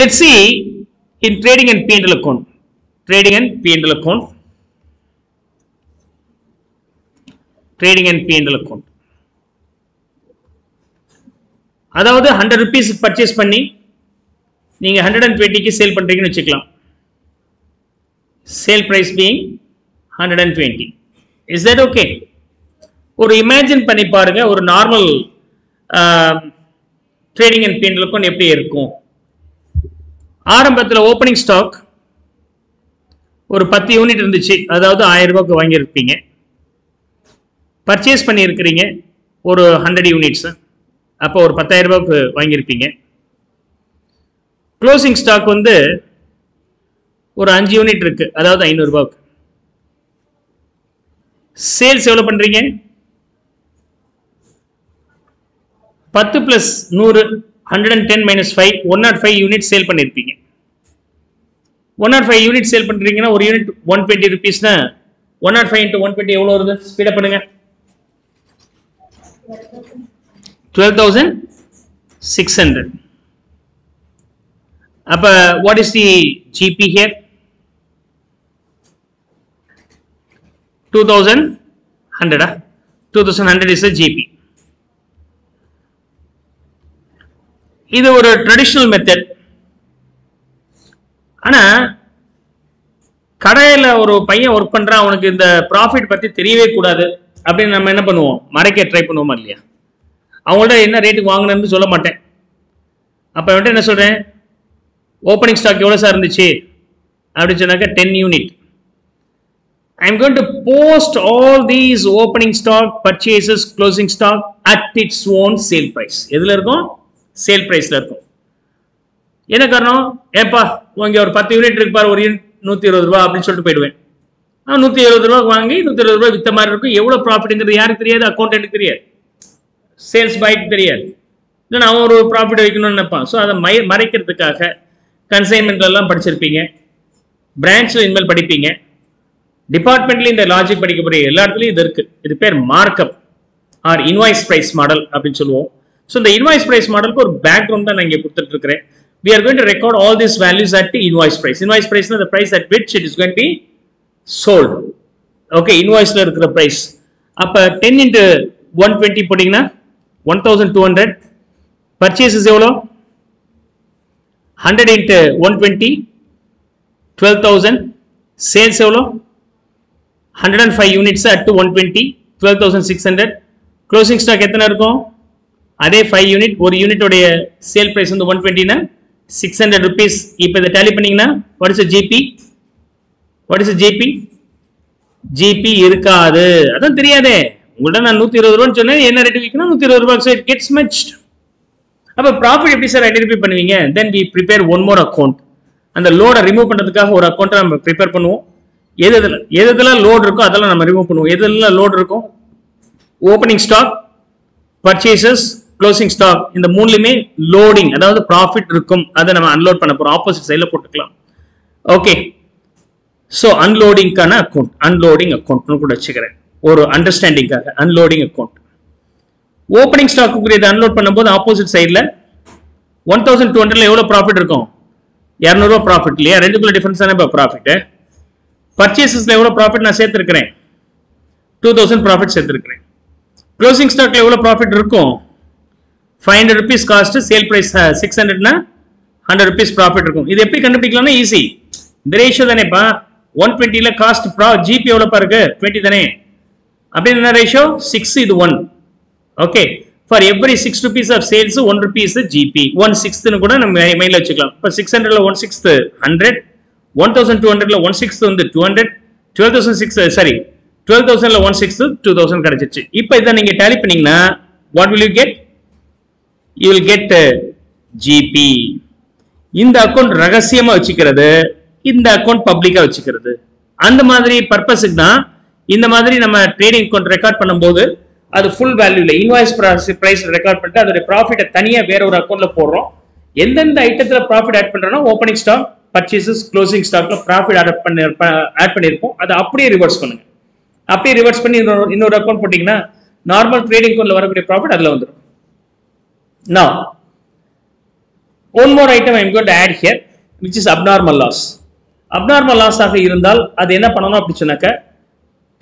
Let's see in trading and P&L account. Trading and P&L account. அதாவது 100 rupees purchase பண்ணி நீங்க 120 க்கு sale பண்றீங்கன்னு வெச்சுக்கலாம். Sale price being 120. Is that okay? ஒரு imagine பண்ணி பாருங்க ஒரு normal trading and P&L account எப்படி இருக்கும். ஆரம்பத்துல opening stock ஒரு 10 யூனிட் இருந்துச்சு. அதாவது 1000 ரூபாய்க்கு வாங்கி இருப்பீங்க. Purchase பண்ணி இருக்கீங்க ஒரு 100 units. அப்போ ஒரு 10000 ரூபாய்க்கு வாங்கி இருப்பீங்க. Closing stock வந்து ஒரு 5 யூனிட் இருக்கு. அதாவது 500 ரூபாய்க்கு. Sales எவ்வளவு பண்றீங்க? 10 + 100 110 - 5 105 யூனிட் சேல் பண்ணி இருப்பீங்க. 105 யூனிட் சேல் பண்றீங்கன்னா ஒரு யூனிட் 120 rupees னா 105 * 120 எவ்வளவு வருது? ஸ்பீடா பண்ணுங்க. 12,600. Appa, what is the GP here? 2,100. 2,100 is the GP. Either or a traditional method. Anna, Kadaila or Paya or Pandra on the profit, but the 3-way could have been a manapano, market triponomalia. அவங்கள என்ன ரேட்டுக்கு வாங்குனேன்னு சொல்ல மாட்டேன். அப்ப வந்து என்ன சொல்றேன்? Opening stock எவ்வளவு சார் இருந்துச்சு? அப்படி சொன்னாக்க 10 unit. I am going to post all these opening stock purchases closing stock at its own sale price. எதுல இருக்கும்? சேல் பிரைஸ்ல இருக்கும். என்ன காரணம்? ஏப்பா வாங்கி ஒரு 10 யூனிட் இருக்கு பார் ஒரு 120 ரூபாய் அப்படி சொல்லிட்டு போய்டுவேன். 170 ரூபாய் வாங்கி 120 ரூபாய் வித்த மாதிரி இருக்கும். எவ்வளவு ப்ராஃபிட்ங்கிறது யாருக்கு தெரியாது? அக்கவுண்டன்ட்க்கு தெரியாது. Sales bite தெரியாது. நான் ஒரு ப்ராஃபிட் வைக்கணும்னு நினைப்பான். சோ அத மறைக்கிறதுக்காக கன்சைன்மென்ட்ல எல்லாம் படிச்சிருப்பீங்க. பிரான்ச்ல இன்மேல் படிப்பீங்க. டிபார்ட்மென்ட்ல இந்த லாஜிக் படிக்க போறீங்க. எல்லா இடத்துலயும் இது இருக்கு. இது பேர் markup or invoice price model அப்படினு சொல்லுவோம். சோ இந்த இன்வாய்ஸ் பிரைஸ் மாடலுக்கு ஒரு பேக்ரவுண்ட் தான் நான் இங்க கொடுத்துட்டு இருக்கேன். We are going to record all these values at the invoice price. Invoice price is the price at which it is going to be sold. Okay, invoiceல இருக்கிற price. அப்ப 10 into 120 போடிங்கனா 1200 purchases எவ்வளவு 100 into 120 12000 sales எவ்வளவு 105 units at 120 12600 closing stock எத்தனை இருக்கும் அதே 5 unit ஒரு யூனிட் உடைய சேல் பிரைஸ் வந்து 120 னா 600 rupees இப்போ இத டாலி பண்ணீங்கனா what is the GP GP இருக்காது அதான் தெரியாதே உங்கள்ட்ட நான் 120 ரூபாய் சொன்னேன் என்ன ரேட் விக்கணும் 120 ரூபாய் சோ it gets matched அப்ப profit எப்படி சார் ஐடென்டிஃபை பண்ணுவீங்க then we prepare one more account அந்த லோட ரிமூவ் பண்றதுக்காக ஒரு அக்கவுண்ட் நாம prepare பண்ணுவோம் எதெல்லாம் லோட் இருக்கோ அதெல்லாம் நாம ரிமூவ் பண்ணுவோம் எதெல்லாம் லோட் இருக்கும் opening stock purchases closing stock இந்த மூணுலயே லோடிங் அதாவது profit இருக்கும் அத நாம அன்லோட் பண்ண போறோம் opposite sideல போட்டுக்கலாம் okay so unloading கான அக்கவுண்ட் unloading account னு கூட வெச்சுக்கிறேன் ஒரு understanding unloading account opening stock உடைய unload பண்ணும்போது opposite sideல 1200 ல எவ்வளவு profit இருக்கும் 200 ரூபாய் profit இல்லையா ரெண்டுக்குள்ள டிஃபரன்ஸ் தானே profit purchases ல எவ்வளவு profit நான் சேர்த்து இருக்கேன் 2000 profit சேர்த்து இருக்கேன் closing stock ல எவ்வளவு profit இருக்கும் 500 rupees cost sale price 600 னா 100 rupees profit இருக்கும் இது எப்படி கண்டுபிடிக்கலாம்னா ஈஸி இந்த ரேஷியோ தானேப்பா 120 ல cost GP எவ்வளவு பாருங்க 20 தானே அப்படின ரேஷியோ 6 இது 1 okay for every 6 rupees of sales 1 rupee is the GP 1/6 னு கூட நம்ம மைண்ட்ல வெச்சுக்கலாம் இப்ப 600 ல 1/6 100 1200 ல 1/6 வந்து 200 12600 sorry 12000 ல 1/6 2000 கிடைச்சிடுச்சு இப்போ இத நீங்க டாலி பண்ணீங்கனா what will you get you will get GP இந்த அக்கவுண்ட் ரகசியமா வெச்சிக்கிறது இந்த அக்கவுண்ட் பப்ளிக்கா வெச்சிக்கிறது அந்த மாதிரி பர்பஸ்க்கு தான் இந்த மாதிரி நம்ம ட்ரேடிங் அக்கவுண்ட் ரெக்கார்ட் பண்ணும்போது அது ফুল வேல்யூல இன்வாய்ஸ் பிரைஸ் ரெக்கார்ட் பண்ணிட்டு அதோட प्रॉफिट தனியா வேற ஒரு அக்கவுண்ட்ல போடுறோம் எந்தெந்த ஐட்டத்துல प्रॉफिट ஆட் பண்றோம்னா ஓபனிங் ஸ்டாக் பர்சேसेस க்ளோசிங் ஸ்டாக்ல प्रॉफिट ஆட் பண்ணிருப்போம் அது அப்படியே ரிவர்ஸ் பண்ணுங்க அப்படியே ரிவர்ஸ் பண்ணி இன்னொரு அக்கவுண்ட் போடிங்கனா நார்மல் ட்ரேடிங் அக்கவுண்ட்ல வரக்கூடிய प्रॉफिट அதுல வந்துரும் now One more item I am going to add here, which is abnormal loss. Abnormal loss ஆக இருந்தால் அது என்ன பண்ணனும் அப்படிச்சனாக்க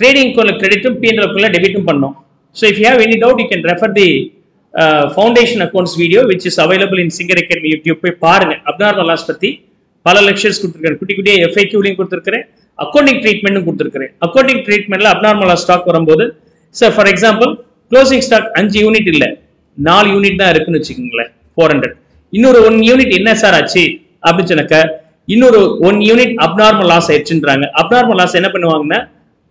trading குள்ள credit உம் P&L குள்ள debit உம் பண்ணனும். So if you have any doubt you can refer the Foundation Accounts video which is available in Singer Academy YouTube போய் பாருங்க. Abnormal loss பத்தி பல lectures கொடுத்திருக்கேன். குட்டி குட்டியா FAQ லிங்க் கொடுத்திருக்கேன். Accounting treatment உம் கொடுத்திருக்கேன். Accounting treatmentல abnormal loss stock வரும்போது so for example closing stock 5 unit இல்ல 4 unit தான் இருக்குன்னு வெச்சுக்கீங்களே 400. இன்னொரு 1 unit என்ன சார் ஆச்சு அப்படிச்சனாக்க இன்னொரு 1 யூனிட் அப்நார்மல் லாஸ் ஆயிடுச்சுன்றாங்க. அப்நார்மல் லாஸ் என்ன பண்ணுவாங்கன்னா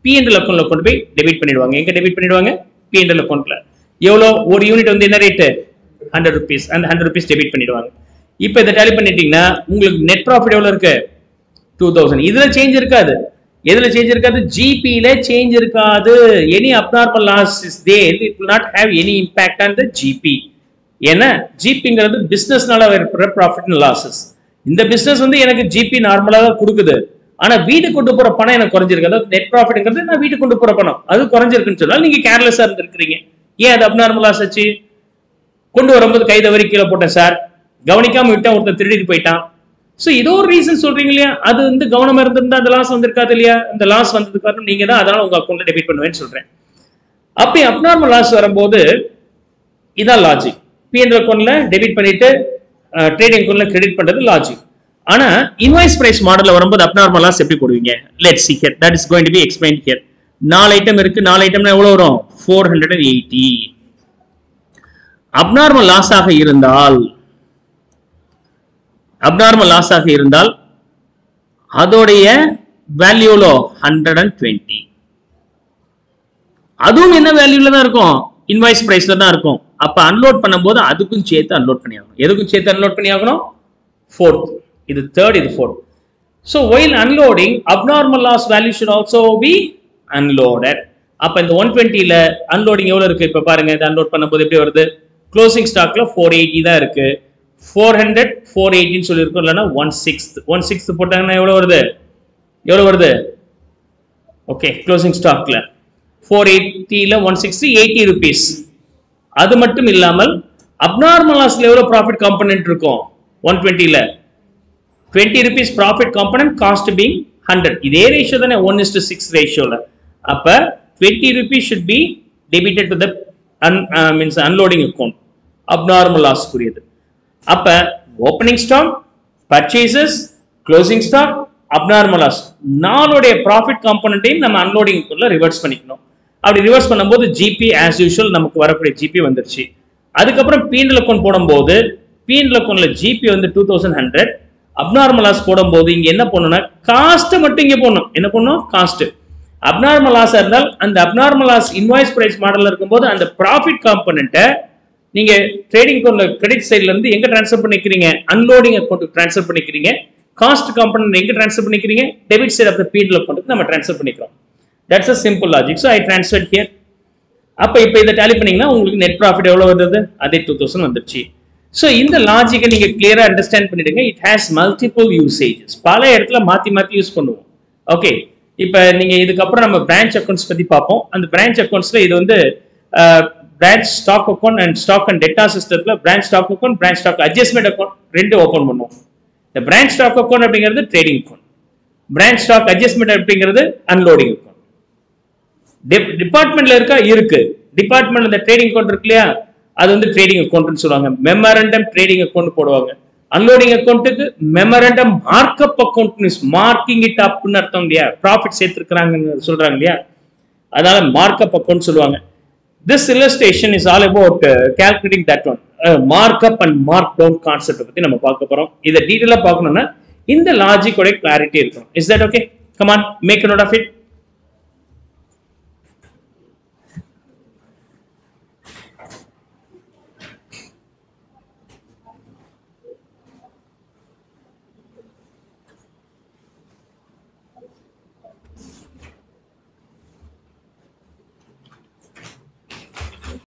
P&L அக்கவுண்ட்ல கொண்டு போய் டெபிட் பண்ணிடுவாங்க. எங்க டெபிட் பண்ணிடுவாங்க? P&L அக்கவுண்ட்ல. எவ்வளவு ஒரு யூனிட் வந்து என்ன rate? 100 rupees and 100 rupees debit பண்ணிடுவாங்க. இப்போ இத டாலி பண்ணிட்டீங்கன்னா உங்களுக்கு நெட் ப்ராஃபிட் எவ்வளவு இருக்கு? 2000. இதுல சேஞ்ச் இருக்காது. எதுல சேஞ்ச் இருக்காது? GP ல சேஞ்ச் இருக்காது. Any abnormal loss is there it will not have any impact on the GP. ஏன்னா GPங்கிறது பிசினஸ்னால வர ப்ராஃபிட் அண்ட் லாசஸ். இந்த business வந்து எனக்கு GP நார்மலாக கொடுக்குது. ஆனா வீடு கொண்டு போற பணம் எனக்கு குறஞ்சிருக்கு. அதாவது நெட் ப்ராஃபிட்ங்கிறது நான் வீடு கொண்டு போற பணம் அது குறஞ்சிருக்குன்னு சொன்னா நீங்க கேர்லெஸ்ஸா இருந்திருக்கீங்க. ஏன் அது அப்நார்மலா ஆச்சு? கொண்டு வரும்போது கை தவறி கீழ போட்டேன் சார். கவனிக்காம விட்டேன், ஒருத்தன் திருடிட்டு போயிட்டான். சோ இதோ ஒரு ரீசன் சொல்றீங்க இல்லையா? அது வந்து கவனமா இருந்திருந்தா அந்த லாஸ் வந்திருக்காது இல்லையா? அந்த லாஸ் வந்ததுக்கு காரணம் நீங்க தான், அதனால உங்க அக்கௌண்ட்ல டெபிட் பண்ணுவேன்னு சொல்றேன். அப்ப அப்நார்மல் லாஸ் வரும்போது இதான் லாஜிக். P&L அக்கவுண்ட்ல டெபிட் பண்ணிட்டு trading account credit pandrathu logic. Ana invoice price model varumbod abnormal loss eppadi poduveenga? Let's see here, that is going to be explained here. 4 item irukku, 4 item na evlo varum? 480. abnormal loss aga irundal adodaiya value lo 120, adum enna value la da irukum? Invoice price la da irukum. அப்ப unload பண்ணும்போது அதுக்கும் சேர்த்து unload பண்ணியாகணும். எதுக்கும் சேர்த்து unload பண்ணியாகணும்? Fourth, இது third, இது fourth. So while unloading, abnormal loss value should also be unloaded. அப்ப இந்த 120ல unloading எவ்வளவு இருக்கு? இப்ப பாருங்க, இது unload பண்ணும்போது எப்படி வருது? Closing stockல 480 தான் இருக்கு. 400 480 ன்னு சொல்லிருக்கோம், இல்லனா 1/6 போட்டாங்கன்னா எவ்வளவு வருது? ஓகே, க்ளோசிங் ஸ்டாக்ல 480ல 1/6 80 rupees. அது மட்டும் இல்லாமல் அப்நார்மல் லாஸ்ல எவ்வளவு ப்ராஃபிட் காம்போனன்ட் இருக்கும்? 120ல 20 rupees profit component, cost being 100. இதே ரேஷியோ தானே 1:6 ரேஷியோல. அப்ப 20 rupees should be debited to the means unloading account, abnormal loss குறியது. அப்ப opening stock, purchases, closing stock, abnormal loss நாளோட ப்ராஃபிட் காம்போனன்ட்டையும் நம்ம அன்லோடிங் அக்கவுண்ட்ல ரிவர்ஸ் பண்ணிக்கணும். அப்படி ரிவர்ஸ் பண்ணும்போது ஜிபி ஆஸ் யூஷுவல் நமக்கு வரக்கூடிய ஜிபி வந்துருச்சு. அதுக்கப்புறம் P&L அக்கௌண்ட் போடும்போது P&L அக்கௌண்ட்ல ஜிபி வந்து 2100. அப்நார்மல் லாஸ் போடும்போது இங்க என்ன பண்ணணும்னா காஸ்ட் மட்டும் இங்க போடணும். என்ன பண்ணணும்? காஸ்ட். அப்நார்மல் லாஸ் இருந்தால் அந்த அப்நார்மல் லாஸ் இன்வாய்ஸ் பிரைஸ் மாடல்ல இருக்கும்போது அந்த ப்ராஃபிட் காம்போனன்ட்டை நீங்க ட்ரேடிங் அக்கௌண்ட்ல கிரெடிட் சைட்ல இருந்து எங்க டிரான்ஸ்ஃபர் பண்ணிக்கிறீங்க? அன்லோடிங் அக்கௌண்ட்டுக்கு டிரான்ஸ்ஃபர் பண்ணிக்கிறீங்க. காஸ்ட் காம்போனன்ட் எங்க டிரான்ஸ்ஃபர் பண்ணிக்கிறீங்க? Debit side of the P&L அக்கௌண்ட்டுக்கு நம்ம டிரான்ஸ்ஃபர் பண்ணிக்கிறோம். That's a simple logic. So I transferred here. அப்ப இப்ப இத டாலி பண்ணீங்கன்னா உங்களுக்கு நெட் ப்ராஃபிட் எவ்வளவு வருது? அதே 2000 வந்துருச்சு. சோ இந்த லாஜிக்கை நீங்க கிளியரா அண்டர்ஸ்டாண்ட் பண்ணிடுங்க. It has multiple usages. பல இடத்துல மாத்தி யூஸ் பண்ணுவோம். ஓகே, இப்ப நீங்க இதுக்கு அப்புறம் நம்ம பிரான்ச் அக்கவுண்ட்ஸ் பத்தி பாப்போம். அந்த பிரான்ச் அக்கவுண்ட்ஸ்ல இது வந்து branch stock account and stock and debtor சிஸ்டத்துல branch stock account, branch stock adjustment account ரெண்டு ஓபன் பண்ணுவோம். இந்த பிரான்ச் ஸ்டாக் அக்கவுண்ட் அப்படிங்கிறது trading account, branch stock adjustment அப்படிங்கிறது அன்லோடிங் அக்கவுண்ட். டிபார்ட்மெண்ட்ல இருக்கா? இருக்கு. டிபார்ட்மெண்ட் அந்த ட்ரேடிங் அக்கௌண்ட் இருக்கு இல்லையா? அது வந்து ட்ரேடிங் அக்கௌண்ட்னு சொல்லுவாங்க. மெமரண்டம் ட்ரேடிங் அக்கௌண்ட் போடுவாங்க. அன்லோடிங் அக்கௌண்ட்டுக்கு memorandum markup account, marking it அப்னு அர்த்தம் இல்லையா? ப்ராஃபிட் சேர்த்துருக்காங்க சொல்றாங்க இல்லையா? அதனால மார்க்அப் அக்கௌண்ட் சொல்லுவாங்க. This illustration is all about calculating that one markup and mark down concept பத்தி நம்ம பார்க்க போறோம். இதை டீட்டெயிலா பார்க்கணும்னா இந்த லாஜிக்கோட கிளாரிட்டி இருக்கும். Is that okay? Come on, make a note of it.